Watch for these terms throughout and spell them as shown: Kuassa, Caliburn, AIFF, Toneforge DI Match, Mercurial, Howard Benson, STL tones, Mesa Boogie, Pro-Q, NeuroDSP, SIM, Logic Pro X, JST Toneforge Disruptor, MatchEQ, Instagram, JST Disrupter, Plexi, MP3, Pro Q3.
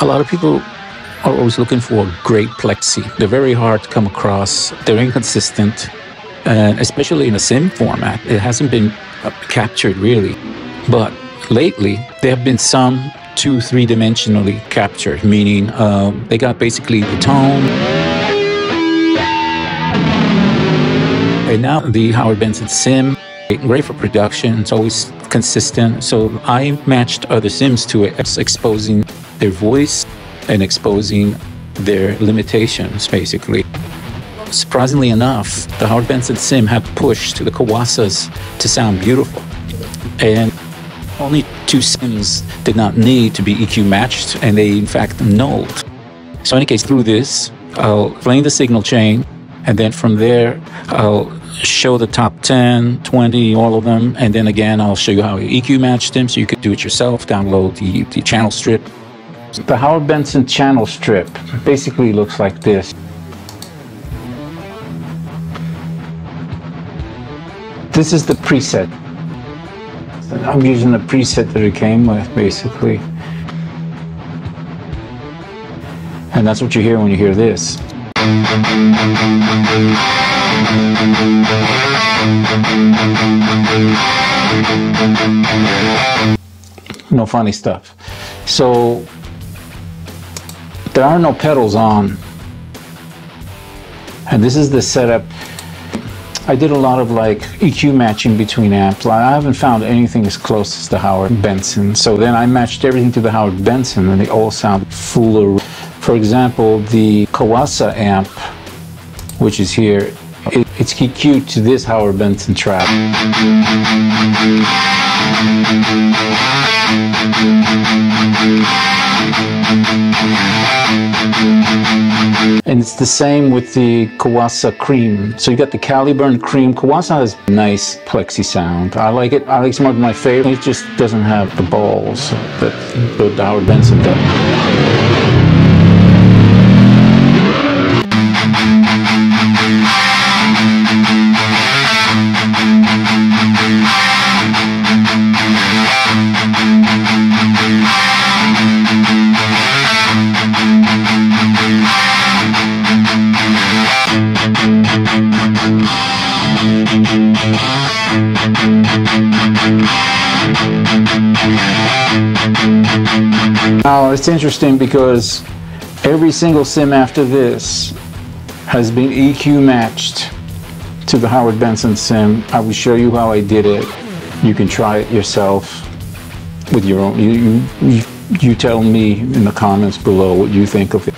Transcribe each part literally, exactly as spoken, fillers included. A lot of people are always looking for a great Plexi. They're very hard to come across. They're inconsistent, and especially in a SIM format, it hasn't been captured really. But lately, there have been some two, three-dimensionally captured, meaning um, they got basically the tone. And now the Howard Benson SIM, great for production, it's always consistent. So I matched other SIMs to it, exposing their voice and exposing their limitations, basically. Surprisingly enough, the Howard Benson SIM had pushed the Kuassas to sound beautiful. And only two SIMs did not need to be E Q matched, and they in fact nulled. So in any case, through this, I'll explain the signal chain, and then from there, I'll show the top ten, twenty, all of them, and then again, I'll show you how I E Q matched them, so you could do it yourself, download the, the channel strip. The Howard Benson channel strip basically looks like this. This is the preset. I'm using the preset that it came with, basically. And that's what you hear when you hear this. No funny stuff. So there are no pedals on, and this is the setup. I did a lot of like E Q matching between amps. I haven't found anything as close as the Howard Benson, so then I matched everything to the Howard Benson, and they all sound fuller. For example, the Kuassa amp, which is here, it, it's E Q'd to this Howard Benson track. And it's the same with the Kuassa Cream. So you got the Caliburn Cream. Kuassa has a nice Plexi sound. I like it. I like some of my favorite. It just doesn't have the balls that the Howard Benson does. Now, it's interesting because every single SIM after this has been E Q matched to the Howard Benson SIM. I will show you how I did it. You can try it yourself with your own. You, you, you tell me in the comments below what you think of it.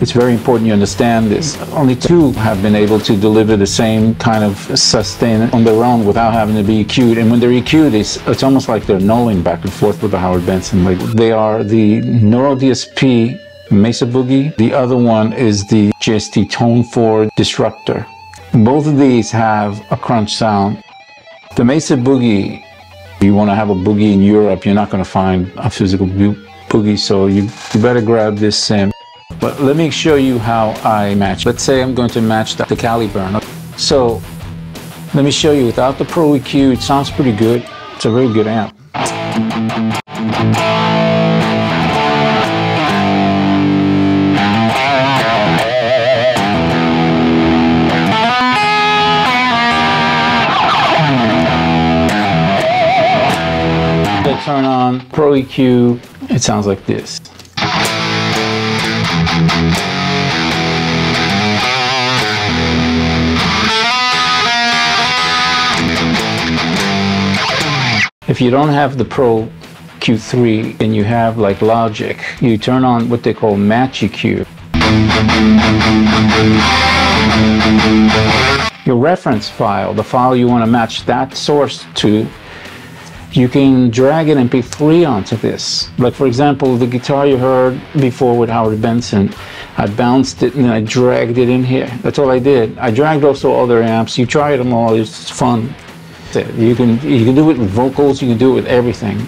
It's very important you understand this. Only two have been able to deliver the same kind of sustain on their own without having to be E Q'd. And when they're E Q'd, it's, it's almost like they're nulling back and forth with the Howard Benson. Like, they are the NeuroDSP Mesa Boogie. The other one is the J S T Toneforge Disruptor. Both of these have a crunch sound. The Mesa Boogie, if you want to have a boogie in Europe, you're not going to find a physical bo boogie, so you, you better grab this SIM. But let me show you how I match. Let's say I'm going to match the, the Caliburn. So let me show you without the Pro E Q. It sounds pretty good. It's a very good amp. The we'll turn on Pro E Q. It sounds like this. If you don't have the Pro Q three and you have like Logic, you turn on what they call MatchEQ. Your reference file, the file you want to match that source to, you can drag an M P three onto this. Like for example, the guitar you heard before with Howard Benson, I bounced it and then I dragged it in here. That's all I did. I dragged also other amps. You try them all, it's fun. You can, you can do it with vocals, you can do it with everything.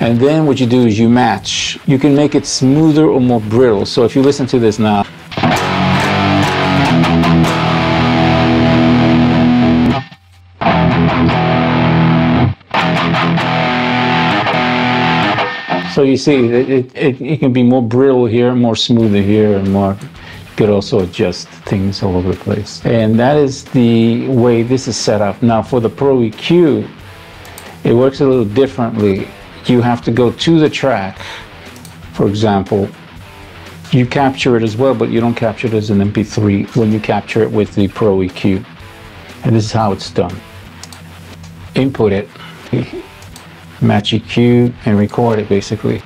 And then what you do is you match. You can make it smoother or more brittle. So if you listen to this now, so you see, it, it, it, it can be more brittle here, more smoother here, and more. You could also adjust things all over the place. And that is the way this is set up. Now for the Pro E Q, it works a little differently. You have to go to the track, for example. You capture it as well, but you don't capture it as an M P three when you capture it with the Pro E Q. And this is how it's done. Input it. Match E Q and record it basically.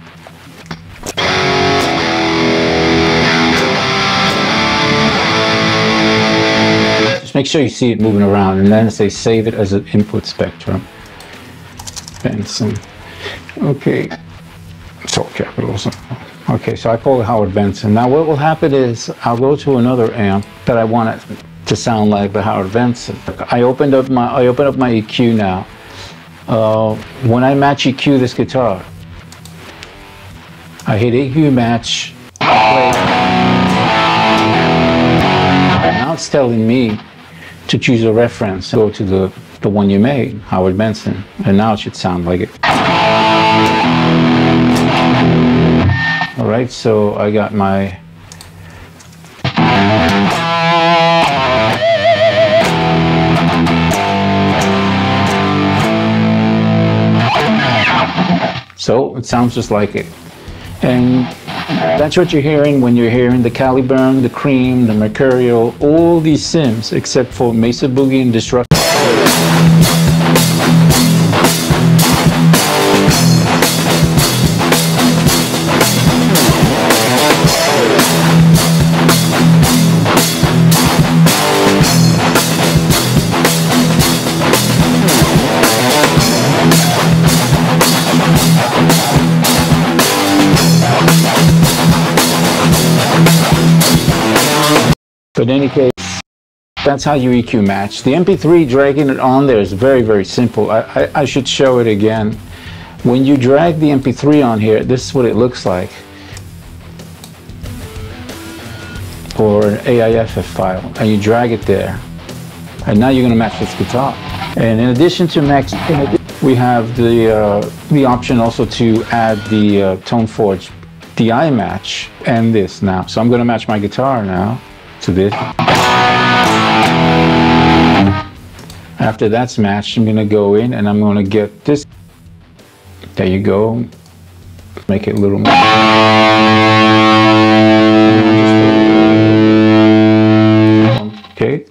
Just make sure you see it moving around, and then say save it as an input spectrum. Benson. Okay. It's all capitals. Okay, so I call it Howard Benson. Now what will happen is I'll go to another amp that I want it to sound like the Howard Benson. I opened up my I open up my E Q now. Uh, when I match E Q this guitar, I hit E Q match, play. Now it's telling me to choose a reference. Go to the, the one you made, Howard Benson, and now it should sound like it. All right, so I got my So it sounds just like it. And that's what you're hearing when you're hearing the Caliburn, the Cream, the Mercurial, all these sims except for Mesa Boogie and Disruptor. But in any case, that's how you E Q match. The M P three, dragging it on there is very, very simple. I, I, I should show it again. When you drag the M P three on here, this is what it looks like. Or an A I F F file, and you drag it there. And now you're gonna match this guitar. And in addition to max, we have the, uh, the option also to add the uh, Toneforge D I Match and this now. So I'm gonna match my guitar now to this. After that's matched, I'm gonna go in and I'm gonna get this. There you go. Make it a little more. Okay.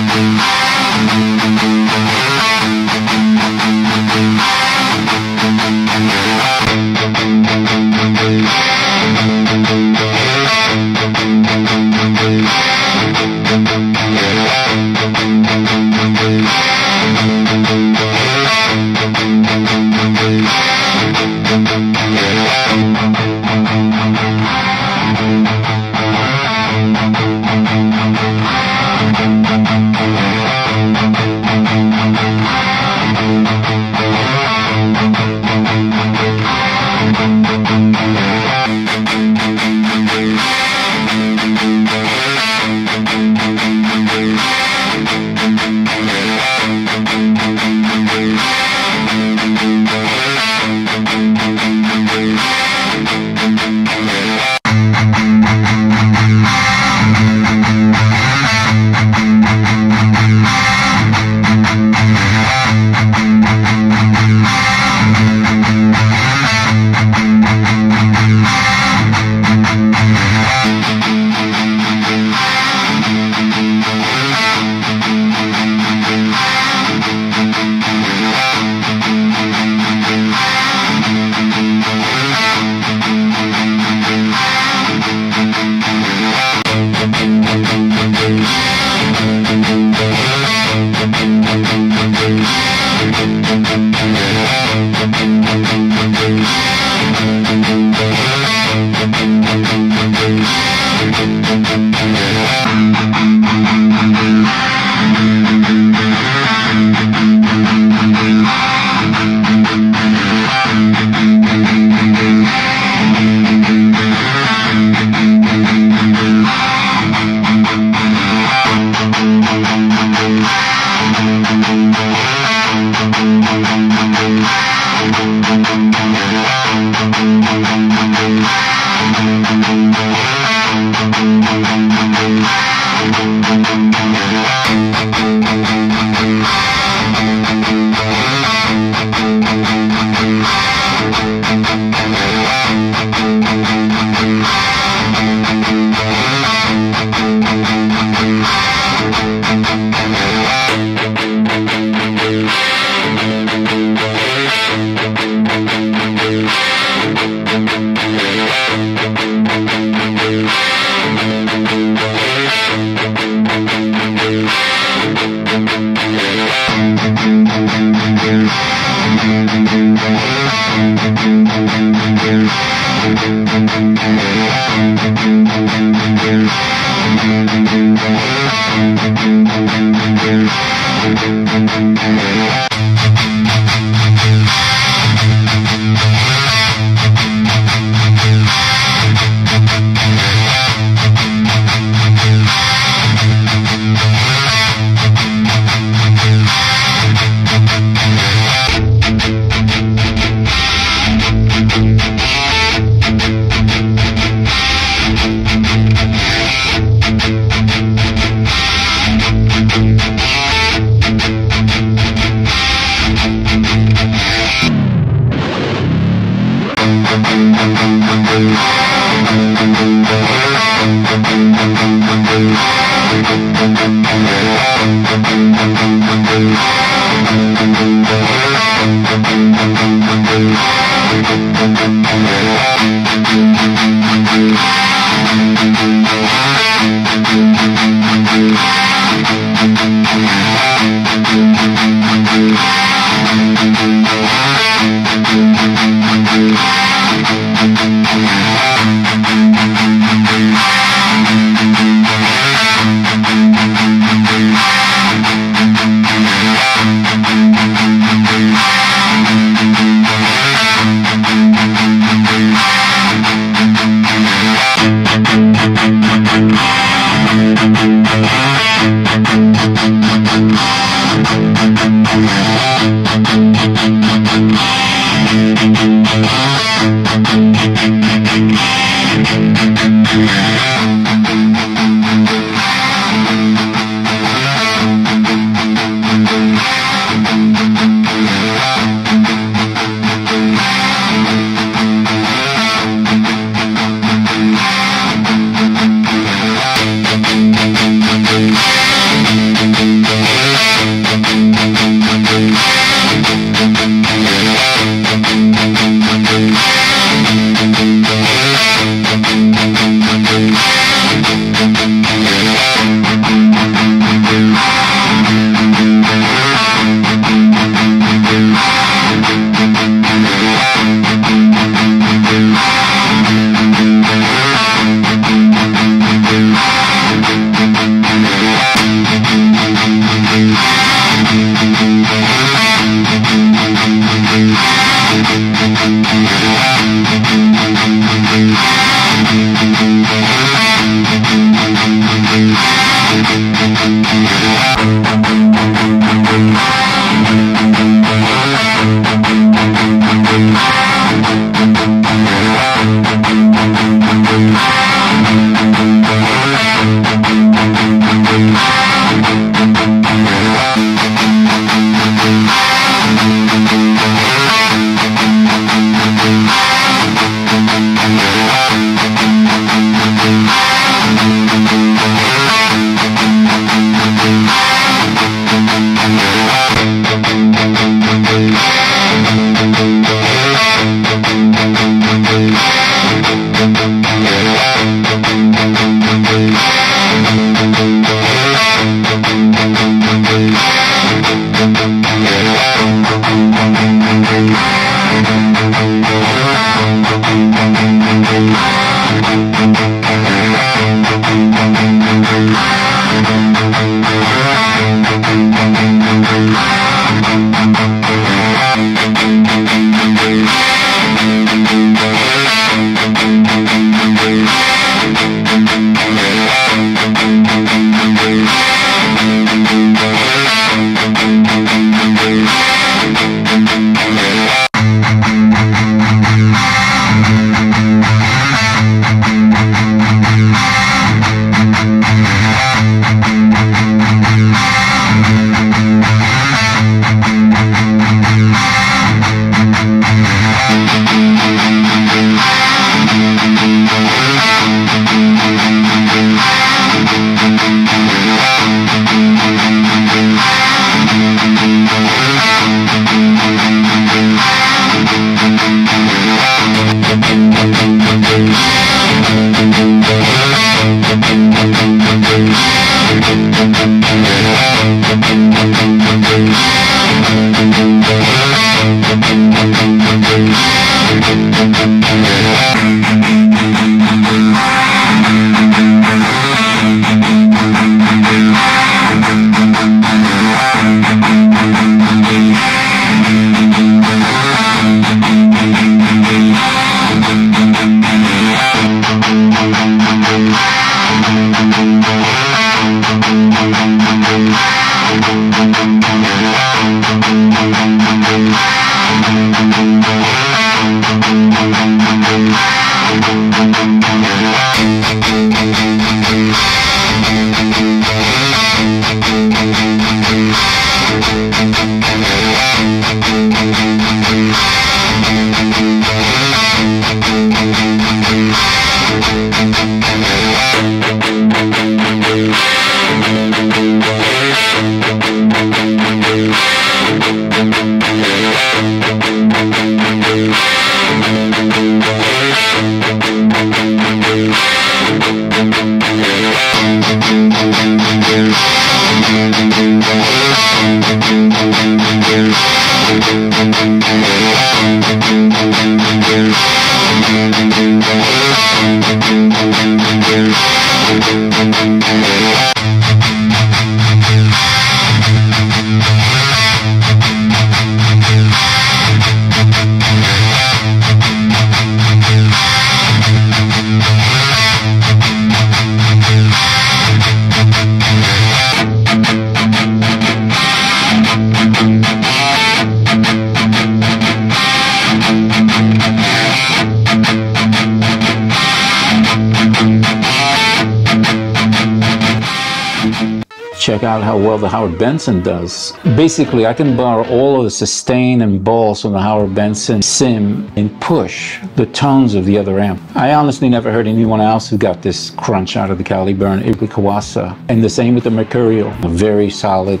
Check out how well the Howard Benson does. Basically, I can borrow all of the sustain and balls from the Howard Benson sim and push the tones of the other amp. I honestly never heard anyone else who got this crunch out of the Caliburn, the Kuassa, and the same with the Mercurial. Very solid.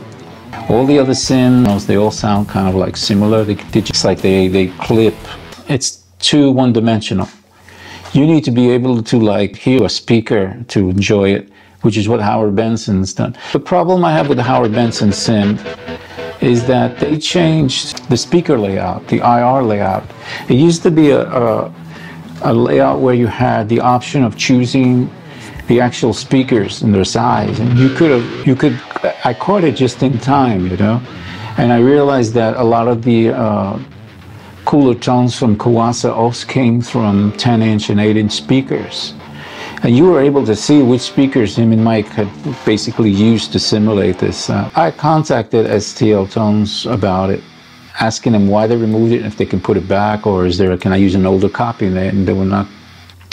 All the other sims, they all sound kind of like similar. They, they just like they, they clip. It's too one-dimensional. You need to be able to like hear a speaker to enjoy it, which is what Howard Benson's done. The problem I have with the Howard Benson sim is that they changed the speaker layout, the I R layout. It used to be a, a, a layout where you had the option of choosing the actual speakers and their size, and you could have, you could, I caught it just in time, you know, and I realized that a lot of the uh, cooler tones from Kuassa also came from ten inch and eight inch speakers. And you were able to see which speakers him and Mike had basically used to simulate this. Uh, I contacted S T L Tones about it, asking them why they removed it and if they can put it back, or is there, can I use an older copy in it? And they will not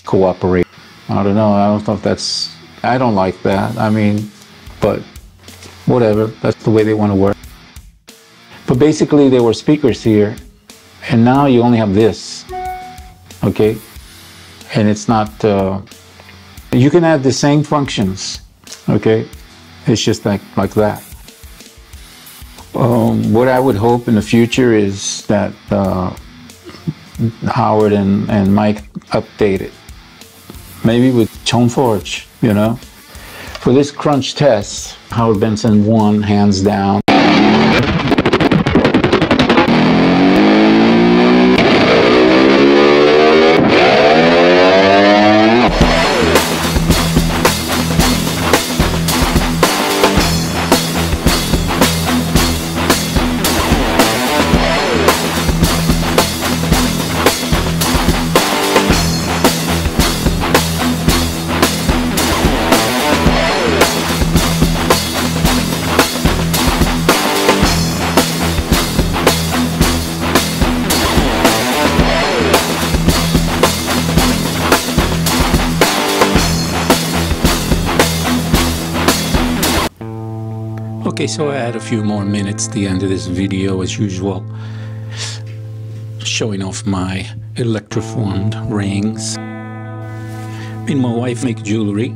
cooperate. I don't know, I don't know if that's, I don't like that. I mean, but whatever, that's the way they want to work. But basically there were speakers here, and now you only have this, okay? And it's not, uh, you can have the same functions, okay? It's just like, like that. Um, what I would hope in the future is that uh, Howard and, and Mike update it. Maybe with Toneforge, you know? For this crunch test, Howard Benson won, hands down. Okay, so I had a few more minutes at the end of this video, as usual, showing off my electroformed rings. Me and my wife make jewelry.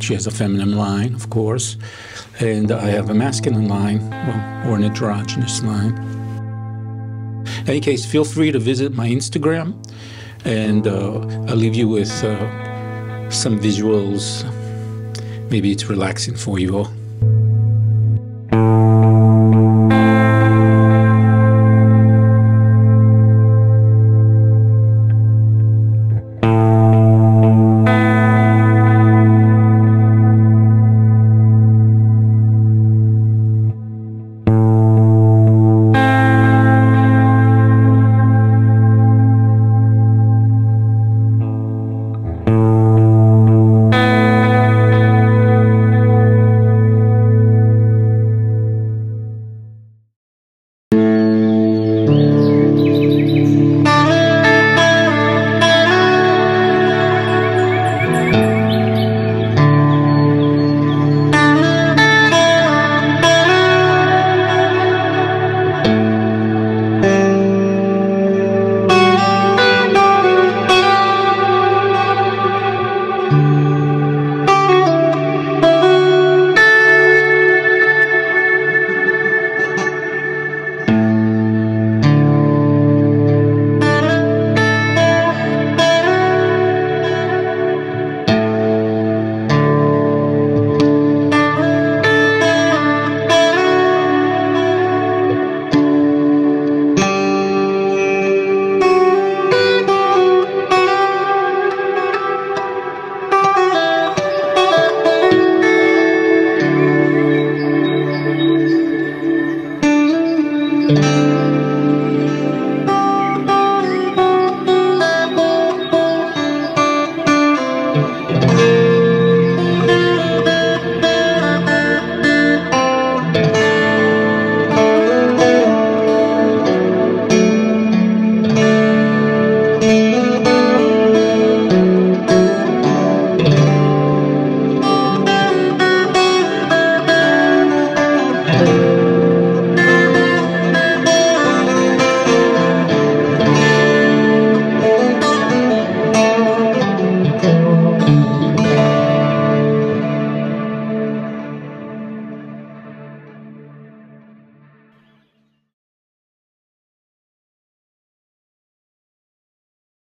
She has a feminine line, of course, and I have a masculine line, well, or an androgynous line. In any case, feel free to visit my Instagram, and uh, I'll leave you with uh, some visuals. Maybe it's relaxing for you all.